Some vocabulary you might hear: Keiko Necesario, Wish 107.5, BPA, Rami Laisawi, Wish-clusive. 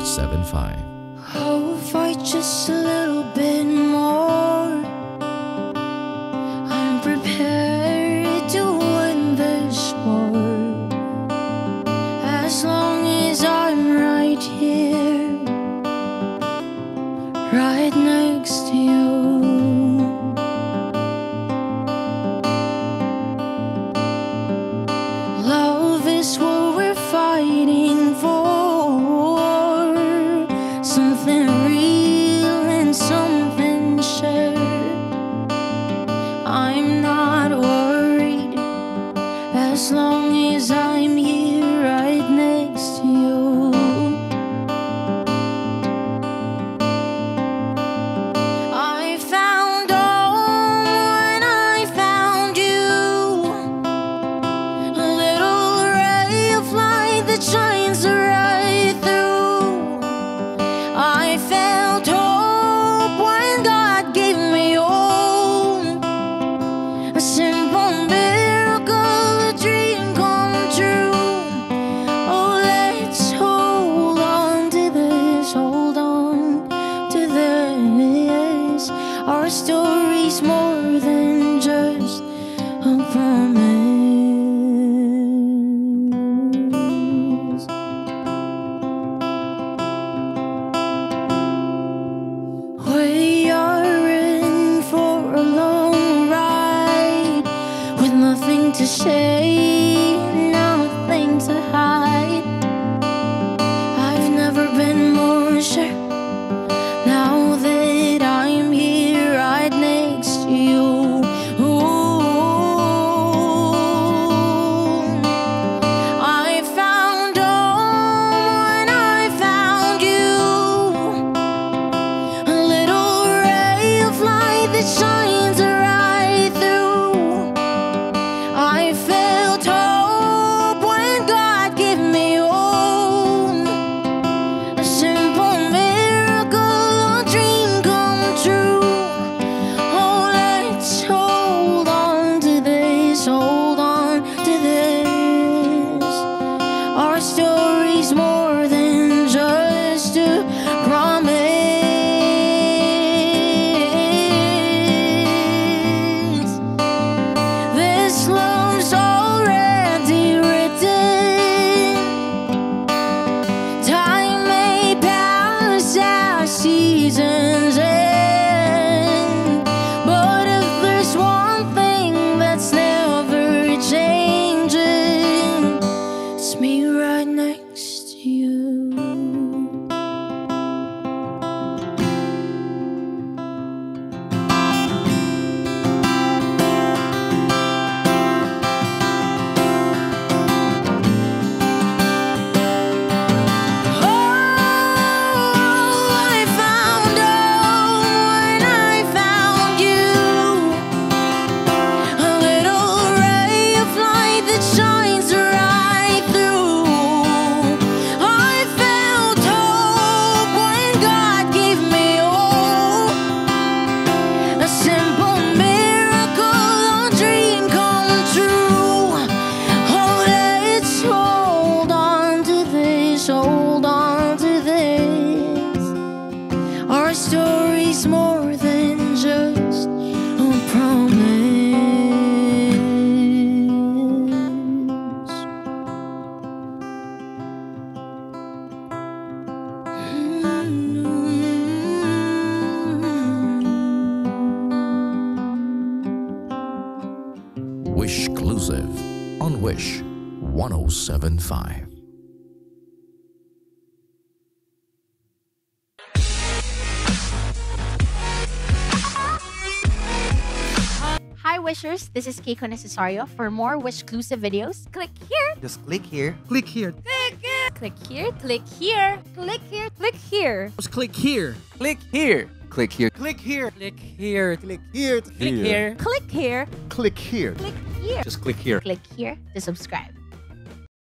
107.5. I'll fight just a little bit more. I'm prepared to win this war. As long as I'm right here, right next to you. Love is what we're fighting for. Something real and something shared. I'm not worried as long as I'm here right next to you. I found all when I found you. A little ray of light that shines right through. I felt hope when God gave me hope. A simple miracle, a dream come true. Oh, let's hold on to this, hold on to this. Our story's more than just a promise. We are in for a long ride with nothing to say, nothing to hide. I've never been more sure now that I'm here right next to you. Ooh. I found all when I found you. A little ray of light that shines right through. I felt hope when God gave me hope. A simple miracle, a dream come true. Oh, let's hold on to this, hold on to this. Our story's more than just a promise. This love's already written. Time may pass as seasons end, but if there's one thing that's never changing, it's me right next to you. Hold on to this. Our story's more than just a promise. Wish exclusive on Wish 107.5. Hi Wishers, this is Keiko Necesario. For more Wish-clusive videos, click here. Just click here. Click here. Click here. Click here. Click here. Click here. Click here. Just click here. Click here. Click here. Click here. Click here. Click here. Click here. Click here. Click here. Click here. Just click here. Click here to subscribe.